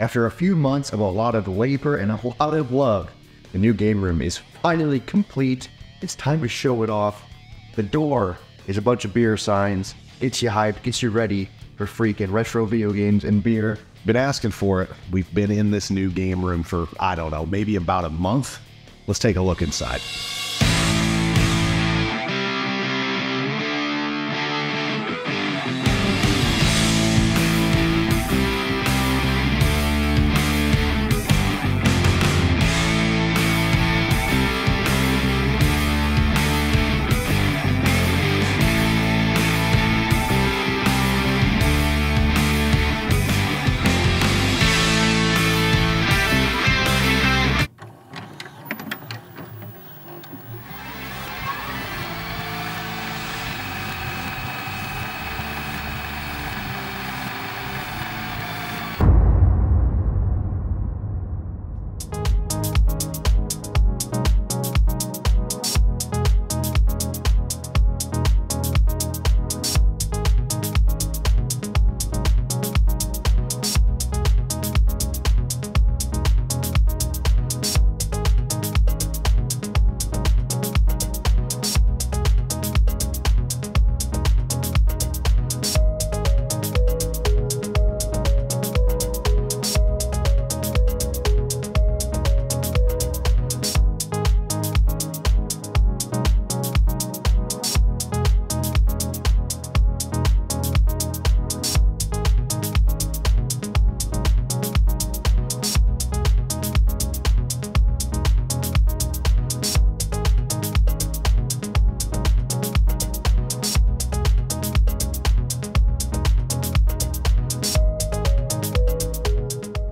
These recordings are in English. After a few months of a lot of labor and a lot of love, the new game room is finally complete. It's time to show it off. The door is a bunch of beer signs. Gets you hyped, gets you ready for freaking retro video games and beer. Been asking for it. We've been in this new game room for, I don't know, maybe about a month. Let's take a look inside.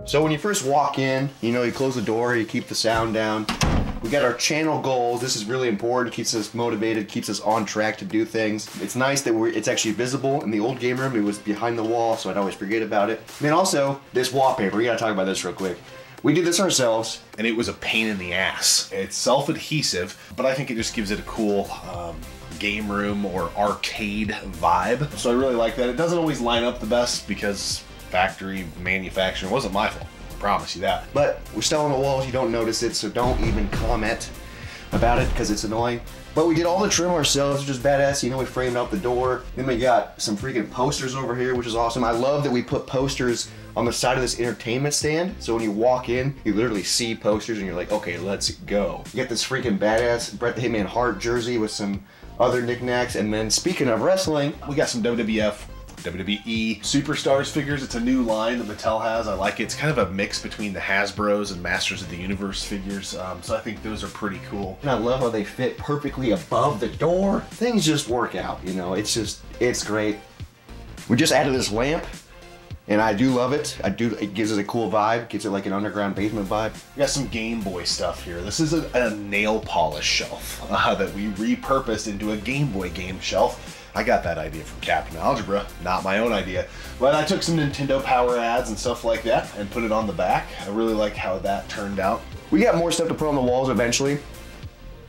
So when you first walk in, you know, you close the door, you keep the sound down. We got our channel goals. This is really important. Keeps us motivated, keeps us on track to do things. It's nice that it's actually visible. In the old game room, it was behind the wall, so I'd always forget about it. And then also, this wallpaper, we gotta talk about this real quick. We did this ourselves. And it was a pain in the ass. It's self-adhesive, but I think it just gives it a cool game room or arcade vibe. So I really like that. It doesn't always line up the best because factory manufacturing wasn't my fault, I promise you that. But we're still on the walls, you don't notice it, so don't even comment about it because it's annoying. But we did all the trim ourselves, which is badass. You know, we framed out the door. Then we got some freaking posters over here, which is awesome. I love that we put posters on the side of this entertainment stand, so when you walk in, you literally see posters and you're like, okay, let's go. You get this freaking badass Bret the Hitman Hart jersey with some other knickknacks. And then speaking of wrestling, we got some WWF, WWE Superstars figures. It's a new line that Mattel has. I like it. It's kind of a mix between the Hasbros and Masters of the Universe figures, so I think those are pretty cool. And I love how they fit perfectly above the door. Things just work out, you know. It's great. We just added this lamp, and I do love it. It gives it a cool vibe. Gives it like an underground basement vibe. We got some Game Boy stuff here. This is a nail polish shelf that we repurposed into a Game Boy game shelf. I got that idea from Captain Algebra, not my own idea. But I took some Nintendo Power ads and stuff like that and put it on the back. I really like how that turned out. We got more stuff to put on the walls eventually,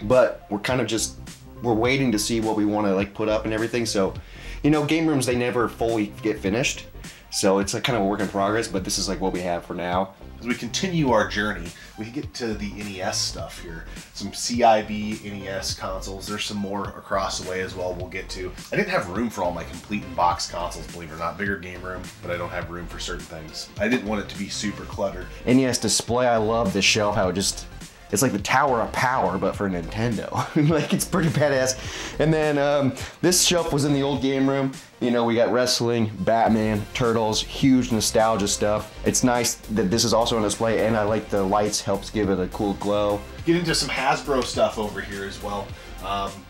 but we're kind of just, we're waiting to see what we want to like put up and everything. So, you know, game rooms, they never fully get finished. So it's like kind of a work in progress, but this is like what we have for now. As we continue our journey, we can get to the NES stuff here. Some CIB NES consoles. There's some more across the way as well we'll get to. I didn't have room for all my complete box consoles, believe it or not. Bigger game room, but I don't have room for certain things. I didn't want it to be super cluttered. NES display, I love this shelf, how it just, it's like the Tower of Power, but for Nintendo. Like, it's pretty badass. And then this shelf was in the old game room. You know, we got wrestling, Batman, Turtles, huge nostalgia stuff. It's nice that this is also on display, and I like the lights, helps give it a cool glow. Get into some Hasbro stuff over here as well.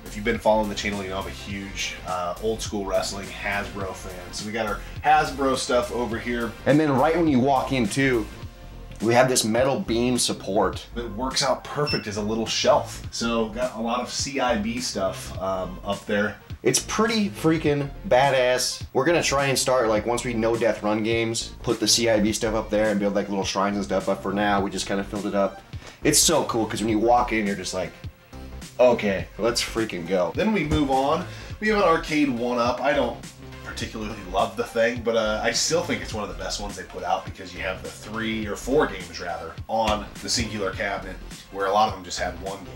If you've been following the channel, you know I'm a huge old school wrestling Hasbro fan. So we got our Hasbro stuff over here. And then right when you walk in too, we have this metal beam support that works out perfect as a little shelf. So got a lot of CIB stuff up there. It's pretty freaking badass. We're gonna try and start, like, once we know Death Run games, put the CIB stuff up there and build like little shrines and stuff. But for now, we just kind of filled it up. It's so cool because when you walk in, you're just like, okay, let's freaking go. Then we move on. We have an Arcade1Up. I don't particularly love the thing, but I still think it's one of the best ones they put out, because you have the 3 or 4 games rather on the singular cabinet, where a lot of them just had one game.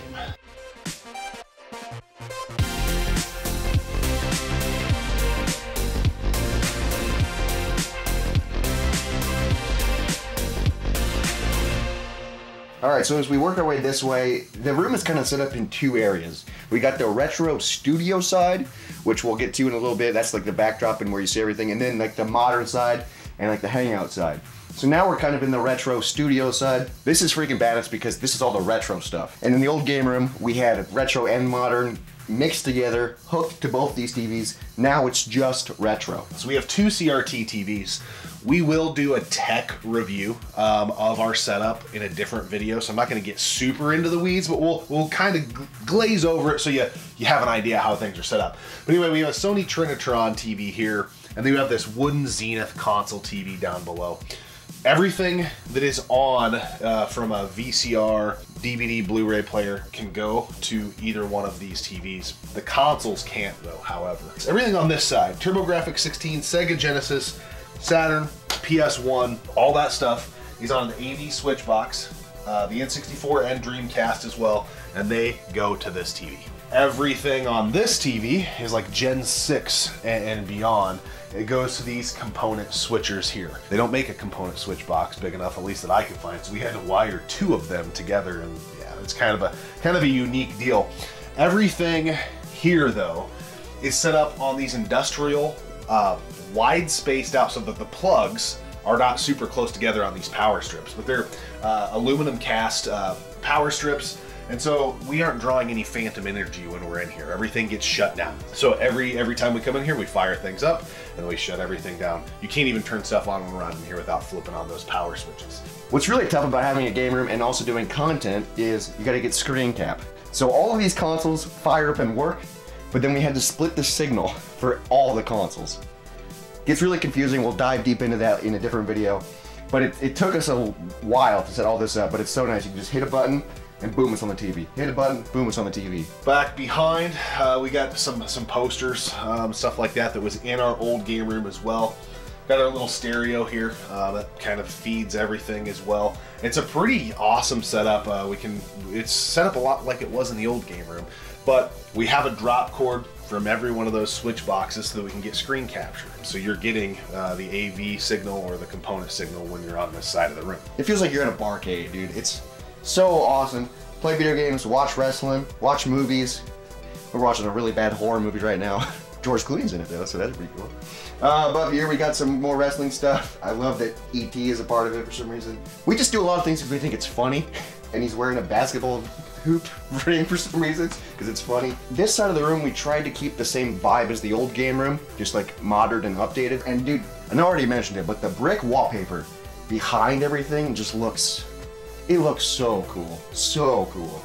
Alright, so as we work our way this way, the room is kind of set up in 2 areas. We got the retro studio side, which we'll get to in a little bit. That's like the backdrop and where you see everything. And then like the modern side and like the hangout side. So now we're kind of in the retro studio side. This is freaking badass because this is all the retro stuff. And in the old game room, we had retro and modern mixed together, hooked to both these TVs. Now it's just retro. So we have 2 CRT TVs. We will do a tech review of our setup in a different video, so I'm not gonna get super into the weeds, but we'll kind of glaze over it so you have an idea how things are set up. But anyway, we have a Sony Trinitron TV here, and then we have this wooden Zenith console TV down below. Everything that is on from a VCR, DVD, Blu-ray player can go to either one of these TVs. The consoles can't though, however. So everything on this side, TurboGrafx-16, Sega Genesis, Saturn, PS1, all that stuff is on an AV switch box, the N64 and Dreamcast as well, and they go to this TV. Everything on this TV is like Gen 6 and beyond. It goes to these component switchers here. They don't make a component switch box big enough, at least that I could find, so we had to wire 2 of them together, and yeah, it's kind of a unique deal. Everything here though is set up on these industrial wide spaced out, so that the plugs are not super close together on these power strips, but they're aluminum cast power strips, and so we aren't drawing any phantom energy when we're in here. Everything gets shut down. So every time we come in here, we fire things up and we shut everything down. You can't even turn stuff on when we're out in here without flipping on those power switches. What's really tough about having a game room and also doing content is you gotta get screen cap. So all of these consoles fire up and work, but then we had to split the signal for all the consoles. It's really confusing. We'll dive deep into that in a different video, but it took us a while to set all this up, but it's so nice. You can just hit a button and boom, it's on the TV. Hit a button, boom, it's on the TV. Back behind, we got some posters, stuff like that was in our old game room as well. Got our little stereo here that kind of feeds everything as well. It's a pretty awesome setup. It's set up a lot like it was in the old game room, but we have a drop cord from every one of those switch boxes so that we can get screen capture. So you're getting the AV signal or the component signal when you're on this side of the room. It feels like you're in a barcade, dude. It's so awesome. Play video games, watch wrestling, watch movies. We're watching a really bad horror movie right now. George Clooney's in it though, so that's pretty cool. Above here we got some more wrestling stuff. I love that E.T. is a part of it for some reason. We just do a lot of things because we think it's funny, and he's wearing a basketball hoop ring for some reasons, because it's funny. This side of the room, we tried to keep the same vibe as the old game room, just like modern and updated. And dude, I already mentioned it, but the brick wallpaper behind everything just looks, it looks so cool, so cool.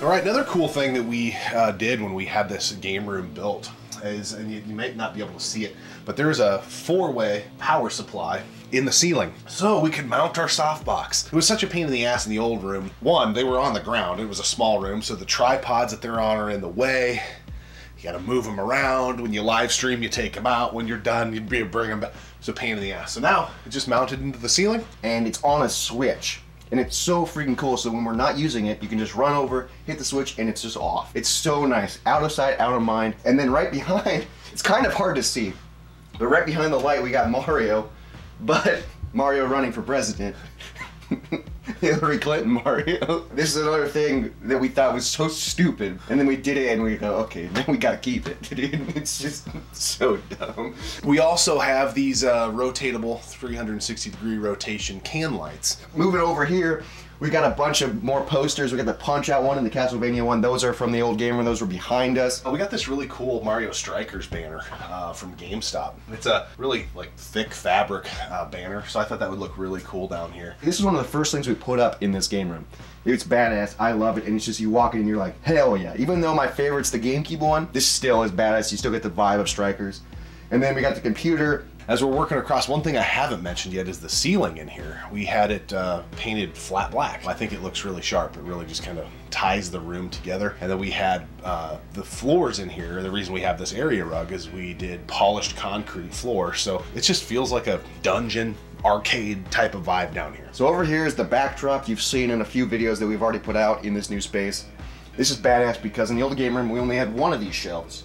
All right, another cool thing that we did when we had this game room built is, and you might not be able to see it, but there's a 4-way power supply in the ceiling, so we could mount our softbox. It was such a pain in the ass in the old room. One, they were on the ground. It was a small room, so the tripods that they're on are in the way. You gotta move them around. When you live stream, you take them out. When you're done, you bring them back. It's a pain in the ass. So now it's just mounted into the ceiling, and it's on a switch. And it's so freaking cool, so when we're not using it, you can just run over, hit the switch, and it's just off. It's so nice, out of sight, out of mind. And then right behind, it's kind of hard to see, but right behind the light we got Mario, but Mario running for president. Hillary Clinton Mario. This is another thing that we thought was so stupid, and then we did it and we go, okay, then we gotta keep it, dude. It's just so dumb. We also have these rotatable 360-degree rotation can lights. Moving over here, We got a bunch of more posters. We got the Punch-Out one and the Castlevania one. Those are from the old game room. Those were behind us. We got this really cool Mario Strikers banner from GameStop. It's a really like thick fabric banner, so I thought that would look really cool down here. This is one of the first things we put up in this game room. It's badass. I love it. And it's just, you walk in and you're like, hell yeah. Even though my favorite's the GameCube one, this still is badass. You still get the vibe of Strikers. And then we got the computer. As we're working across, one thing I haven't mentioned yet is the ceiling in here. We had it painted flat black. I think it looks really sharp. It really just kind of ties the room together. And then we had the floors in here. The reason we have this area rug is we did polished concrete floor. So it just feels like a dungeon arcade type of vibe down here. So over here is the backdrop you've seen in a few videos that we've already put out in this new space. This is badass because in the old game room, we only had one of these shelves.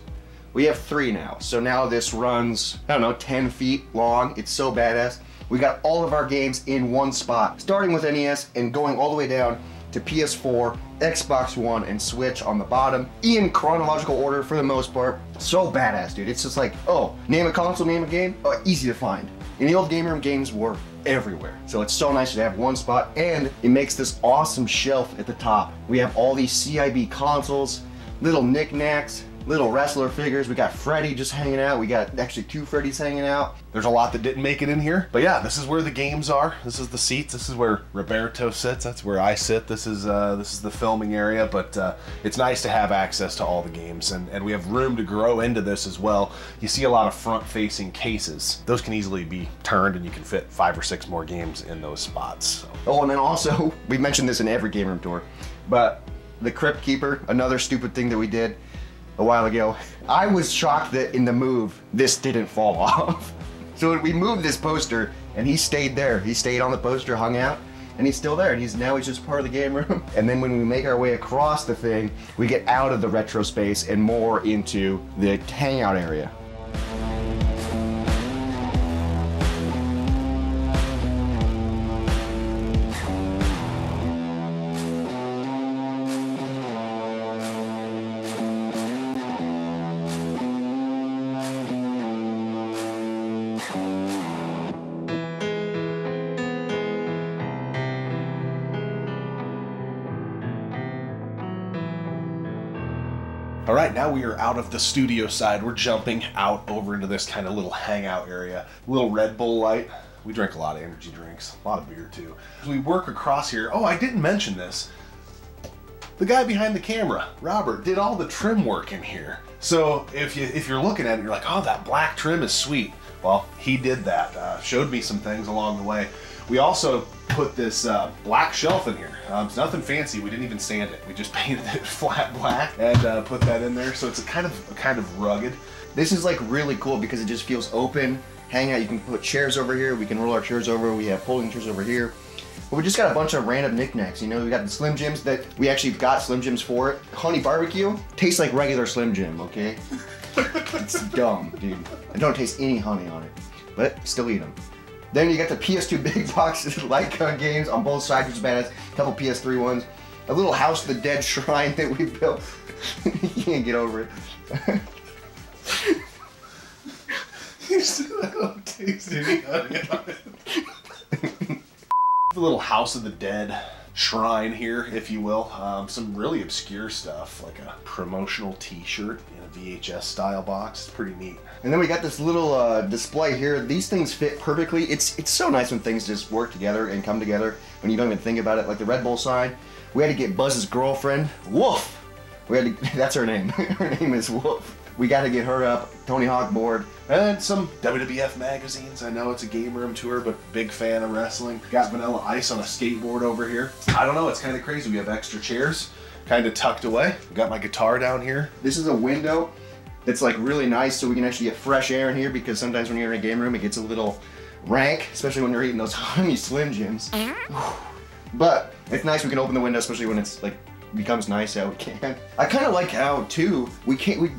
We have three now. So now this runs, I don't know, 10 feet long. It's so badass. We got all of our games in one spot, starting with NES and going all the way down to PS4, Xbox One, and Switch on the bottom, in chronological order for the most part. So badass, dude. It's just like, oh, name a console, name a game, easy to find. In the old game room, games were everywhere. So it's so nice to have one spot, and it makes this awesome shelf at the top. We have all these CIB consoles, little knickknacks, little wrestler figures. We got Freddy just hanging out. We got actually two Freddys hanging out. There's a lot that didn't make it in here. But yeah, this is where the games are. This is the seats. This is where Roberto sits. That's where I sit. This is the filming area, but it's nice to have access to all the games. And we have room to grow into this as well. You see a lot of front-facing cases. Those can easily be turned and you can fit 5 or 6 more games in those spots. So. Oh, and then also, we mentioned this in every game room tour, but the Crypt Keeper, another stupid thing that we did a while ago. I was shocked that in the move, this didn't fall off. So we moved this poster and he stayed there. He stayed on the poster, hung out, and he's still there. And now he's just part of the game room. And then when we make our way across the thing, we get out of the retro space and more into the hangout area. All right, now we are out of the studio side. We're jumping out over into this kind of little hangout area. Little Red Bull light. We drink a lot of energy drinks, a lot of beer too. As we work across here, oh, I didn't mention this. The guy behind the camera, Robert, did all the trim work in here. So if you're looking at it, you're like, oh, that black trim is sweet. Well, he did that, showed me some things along the way. We also put this black shelf in here. It's nothing fancy. We didn't even sand it. We just painted it flat black and put that in there. So it's a kind of rugged. This is like really cool because it just feels open. Hangout. You can put chairs over here. We can roll our chairs over. We have folding chairs over here. But we just got a bunch of random knickknacks. You know, we got the Slim Jims that we actually got Slim Jims for it. Honey barbecue tastes like regular Slim Jim. Okay, it's dumb, dude. I don't taste any honey on it, but still eat them. Then you got the PS2 big boxes, light gun games on both sides, which is badass. A couple PS3 ones, a little House of the Dead shrine that we built. You can't get over it. You still don't taste any honey on it. The little House of the Dead shrine here, if you will. Some really obscure stuff, like a promotional t-shirt in a VHS style box. It's pretty neat. And then we got this little display here. These things fit perfectly. It's so nice when things just work together and come together when you don't even think about it, like the Red Bull sign. We had to get Buzz's girlfriend, Wolf. That's her name. Her name is Wolf. We got to get her up, Tony Hawk board, and some WWF magazines. I know it's a game room tour, but big fan of wrestling. Got Vanilla Ice on a skateboard over here. I don't know, it's kind of crazy. We have extra chairs, kind of tucked away. Got my guitar down here. This is a window that's like really nice, so we can actually get fresh air in here, because sometimes when you're in a game room, it gets a little rank, especially when you're eating those honey Slim Jims. But it's nice we can open the window, especially when it's like, becomes nice out. I kind of like how too we came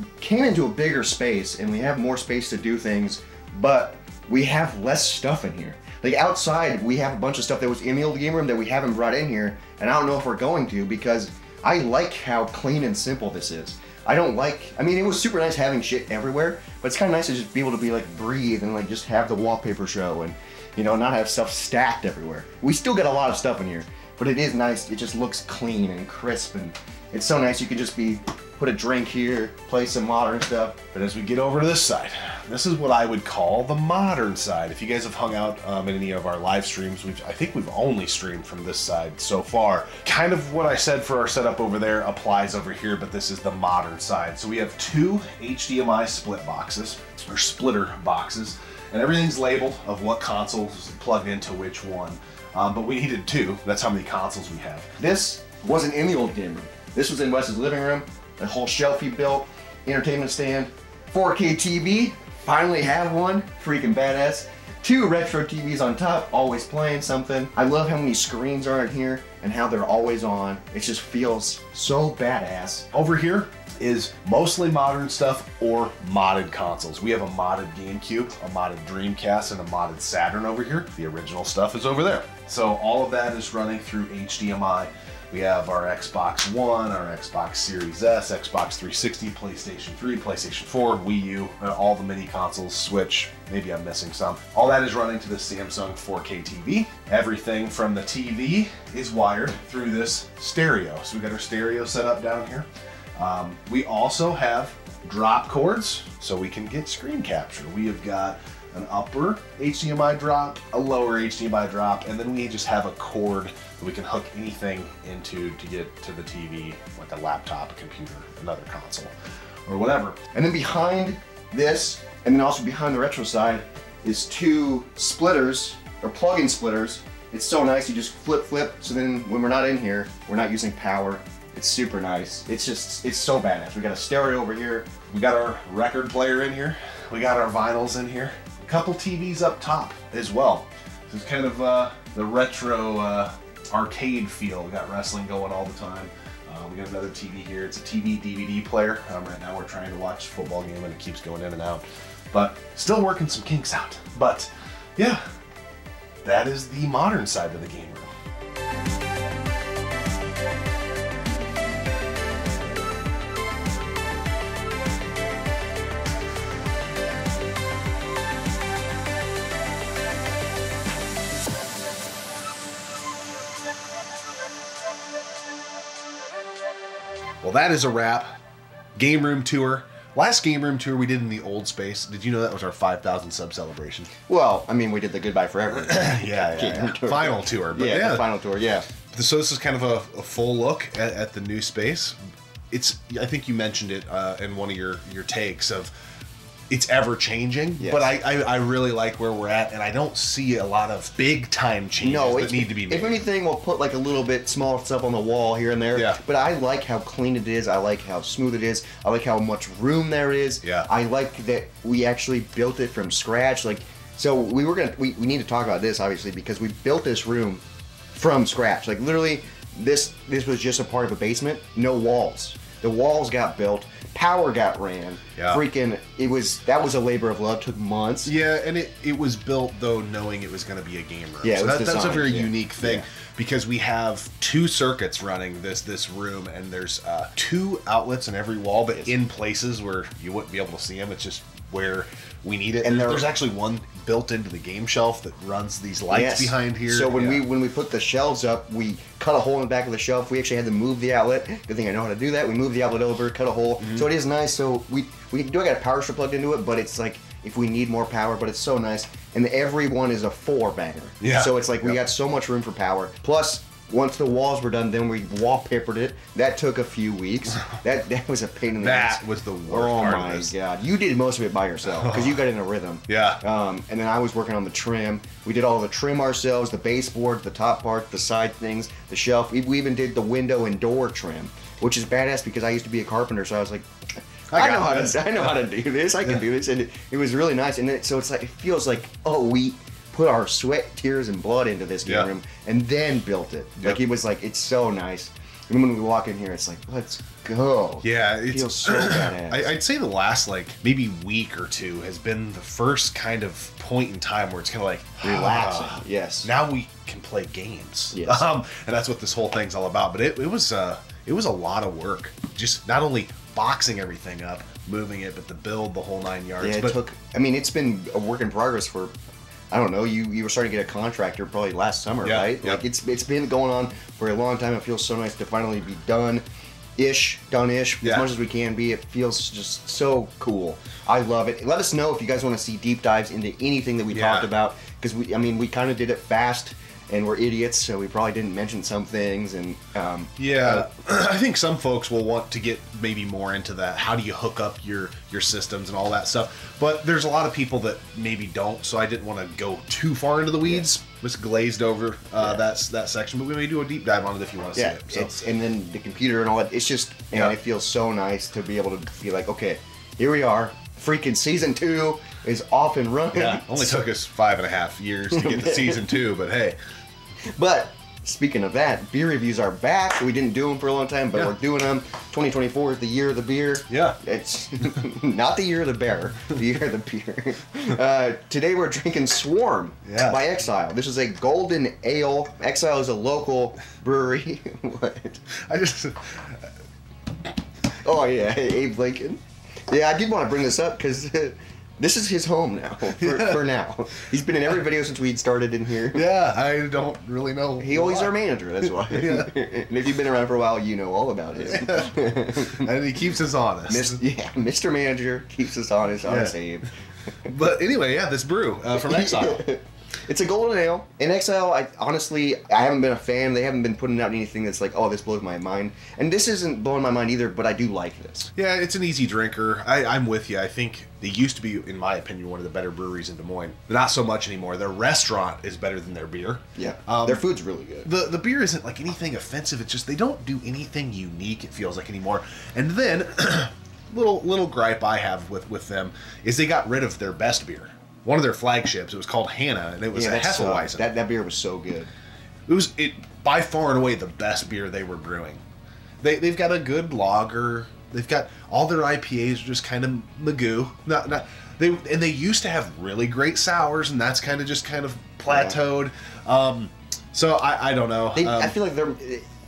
into a bigger space and we have more space to do things, but we have less stuff in here. Like outside, we have a bunch of stuff that was in the old game room that we haven't brought in here, and I don't know if we're going to, because I like how clean and simple this is. I don't like, I mean, it was super nice having shit everywhere, but it's kind of nice to just be able to be like breathe and like just have the wallpaper show and, you know, not have stuff stacked everywhere. We still got a lot of stuff in here. But it is nice, it just looks clean and crisp, and it's so nice. You can just be, put a drink here, play some modern stuff. But as we get over to this side, this is what I would call the modern side. If you guys have hung out in any of our live streams, I think we've only streamed from this side so far. Kind of what I said for our setup over there applies over here, but this is the modern side. So we have two HDMI split boxes, or splitter boxes, and everything's labeled of what consoles plugged into which one. But we needed two. That's how many consoles we have. This wasn't in the old game room. This was in Wes's living room. A whole shelf he built, entertainment stand, 4K TV, finally have one, freaking badass. Two retro TVs on top, always playing something. I love how many screens are in here and how they're always on. It just feels so badass. Over here is mostly modern stuff or modded consoles. We have a modded GameCube, a modded Dreamcast, and a modded Saturn over here. The original stuff is over there. So all of that is running through HDMI. We have our Xbox One, our Xbox Series S, Xbox 360, PlayStation 3, PlayStation 4, Wii U, and all the mini consoles, Switch, maybe I'm missing some. All that is running to the Samsung 4K TV. Everything from the TV is wired through this stereo. So we got our stereo set up down here. We also have drop cords so we can get screen capture. We have got an upper HDMI drop, a lower HDMI drop, and then we just have a cord that we can hook anything into to get to the TV, like a laptop, a computer, another console, or whatever. And then behind this, and then also behind the retro side, is two splitters, or plug-in splitters. It's so nice, you just flip, so then when we're not in here, we're not using power. It's super nice. It's just, it's so badass. We got a stereo over here. We got our record player in here. We got our vinyls in here. A couple TVs up top as well. This is kind of the retro arcade feel. We got wrestling going all the time. We got another TV here. It's a TV DVD player. Right now we're trying to watch a football game and it keeps going in and out. But still working some kinks out. But yeah, that is the modern side of the game room. Well, that is a wrap. Game room tour. Last game room tour we did in the old space. Did you know that was our 5,000 sub celebration? Well, I mean, we did the Goodbye Forever. yeah. Tour. Final tour. But yeah, the final tour, yeah. So this is kind of a full look at the new space. It's, I think you mentioned it in one of your takes of it's ever-changing, yes. But I really like where we're at, and I don't see a lot of big-time changes that need to be made. If anything, we'll put like a little bit smaller stuff on the wall here and there, yeah. But I like how clean it is, I like how smooth it is, I like how much room there is, yeah. I like that we actually built it from scratch. Like, so we need to talk about this, obviously, because we built this room from scratch. Like, literally, this was just a part of a basement, no walls. The walls got built, power got ran, yeah. Freaking, that was a labor of love, took months. Yeah, and it was built, though, knowing it was going to be a game room. Yeah, so that's a very unique thing, yeah. Because we have two circuits running this room, and there's two outlets in every wall, but in places where you wouldn't be able to see them, it's just where we need it. And there's actually one built into the game shelf that runs these lights, yes. Behind here. So when, yeah. when we put the shelves up, we cut a hole in the back of the shelf. We actually had to move the outlet. Good thing I know how to do that. We moved the outlet over, cut a hole. Mm-hmm. So it is nice. So we do got a power strip plugged into it, but it's like if we need more power, but it's so nice. And every one is a 4-banger. Yeah. So it's like we got so much room for power. Plus, once the walls were done, then we wallpapered it. That took a few weeks. That was a pain in the ass. That was the worst part of this. Oh my god. You did most of it by yourself because you got in a rhythm. Yeah. And then I was working on the trim. We did all the trim ourselves, the baseboard, the top part, the side things, the shelf. We even did the window and door trim, which is badass because I used to be a carpenter, so I was like, I know how to do this. I can do this. And it was really nice. And so it's like, it feels like, oh, we put our sweat, tears, and blood into this game room, and then built it. Yep. Like, it was like, it's so nice. And when we walk in here, it's like, let's go. Yeah, it feels so badass. I'd say the last, like, maybe week or two has been the first kind of point in time where it's kind of like, relaxing. Yes. Now we can play games. Yes. And that's what this whole thing's all about. But it was a lot of work. Just not only boxing everything up, moving it, but the build, the whole 9 yards. Yeah, it took, I mean, it's been a work in progress for I don't know, you were starting to get a contractor probably last summer, yeah, right? Yep. Like it's been going on for a long time. It feels so nice to finally be done-ish, yeah, as much as we can be. It feels just so cool. I love it. Let us know if you guys want to see deep dives into anything that we yeah talked about, because we kind of did it fast and we're idiots, so we probably didn't mention some things. And yeah, I think some folks will want to get maybe more into that. How do you hook up your systems and all that stuff? But there's a lot of people that maybe don't, so I didn't want to go too far into the weeds. Yeah. Just glazed over yeah that section, but we may do a deep dive on it if you want to yeah see it. So. And then the computer and all that. It's just, and yeah, it feels so nice to be able to be like, okay, here we are. Freaking season 2 is off and running. Yeah, only took us 5.5 years to get to season 2, but hey. But speaking of that, beer reviews are back. We didn't do them for a long time, but yeah, we're doing them. 2024 is the year of the beer. Yeah. It's not the year of the bear, the year of the beer. Today we're drinking Swarm yeah by Exile. This is a golden ale. Exile is a local brewery. What? I just... Oh, yeah. Abe Lincoln. Yeah, I did want to bring this up because this is his home now, for now. He's been in every video since we started in here. Yeah, I don't really know. He's always our manager, that's why. Yeah. And if you've been around for a while, you know all about him. Yeah. And he keeps us honest. Mr. Manager keeps us honest yeah Abe. But anyway, yeah, this brew from Exile. It's a golden ale. In Exile, I honestly haven't been a fan. They haven't been putting out anything that's like, oh, this blows my mind. And this isn't blowing my mind either, but I do like this. Yeah, it's an easy drinker. I'm with you. I think they used to be, in my opinion, one of the better breweries in Des Moines. Not so much anymore. Their restaurant is better than their beer. Yeah, their food's really good. The beer isn't like anything offensive. It's just they don't do anything unique, it feels like, anymore. And then, little gripe I have with them is they got rid of their best beer. One of their flagships. It was called Hannah, and it was a Hefeweizen. That beer was so good. It was by far and away the best beer they were brewing. They've got a good lager. They've got all their IPAs are just kind of magoo. They used to have really great sours, and that's kind of just kind of plateaued. Yeah. So I don't know. I feel like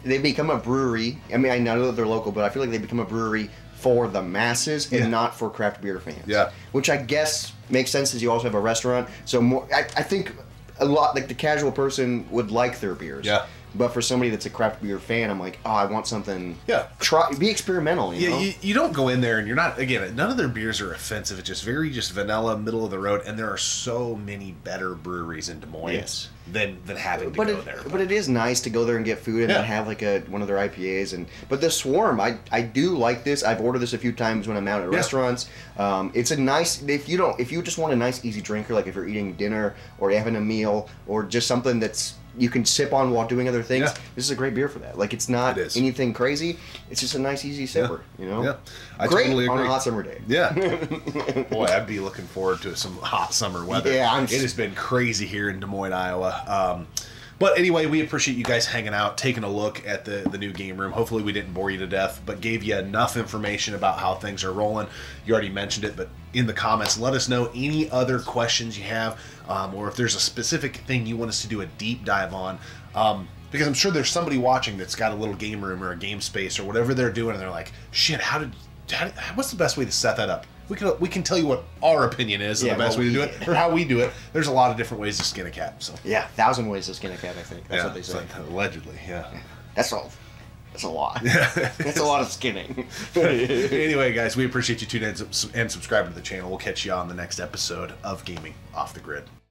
they become a brewery. I mean, I know that they're local, but I feel like they become a brewery for the masses and yeah not for craft beer fans. Yeah, which I guess makes sense since you also have a restaurant. So more, I think a lot like the casual person would like their beers. Yeah, but for somebody that's a craft beer fan, I'm like, oh, I want something. Yeah, be experimental. You know? You don't go in there and you're not. Again, none of their beers are offensive. It's just very vanilla, middle of the road. And there are so many better breweries in Des Moines yes than having to go there. But it is nice to go there and get food and yeah then have like one of their IPAs. But the Swarm, I do like this. I've ordered this a few times when I'm out at yeah restaurants. It's a nice if you just want a nice easy drinker, like if you're eating dinner or having a meal or just something that's you can sip on while doing other things. Yeah. This is a great beer for that. Like it's not anything crazy. It's just a nice easy sipper. Yeah. You know. Yeah. I great totally agree on a hot summer day. Yeah. Boy, I'd be looking forward to some hot summer weather. Yeah, it has been crazy here in Des Moines, Iowa. But anyway, we appreciate you guys hanging out, taking a look at the new game room. Hopefully we didn't bore you to death, but gave you enough information about how things are rolling. You already mentioned it, but in the comments, let us know any other questions you have, or if there's a specific thing you want us to do a deep dive on. Because I'm sure there's somebody watching that's got a little game room or a game space or whatever they're doing, and they're like, shit, what's the best way to set that up? We can tell you what our opinion is yeah, and the best way to do it, or how we do it. There's a lot of different ways to skin a cat. So yeah, 1,000 ways to skin a cat. I think that's yeah what they say. Like, allegedly, yeah. That's all. That's a lot. Yeah, that's a lot of skinning. Anyway, guys, we appreciate you tuning in and subscribing to the channel. We'll catch you on the next episode of Gaming Off the Grid.